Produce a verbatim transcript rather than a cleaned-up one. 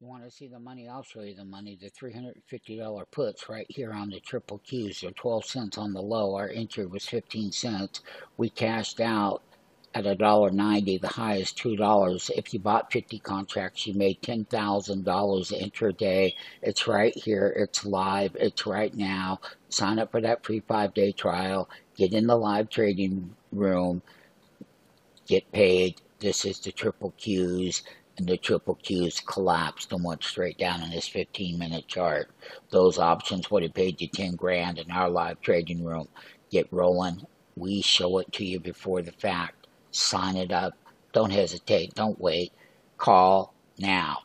You want to see the money? I'll show you the money. The three hundred fifty dollar puts right here on the triple Qs. They're twelve cents on the low. Our entry was fifteen cents. We cashed out at a dollar ninety. The high is two dollars. If you bought fifty contracts, you made ten thousand dollars intraday. It's right here. It's live. It's right now. Sign up for that free five day trial. Get in the live trading room. Get paid. This is the triple Qs. And the triple Qs collapsed and went straight down in this fifteen minute chart. Those options would have paid you ten grand in our live trading room. Get rolling. We show it to you before the fact. Sign it up. Don't hesitate. Don't wait. Call now.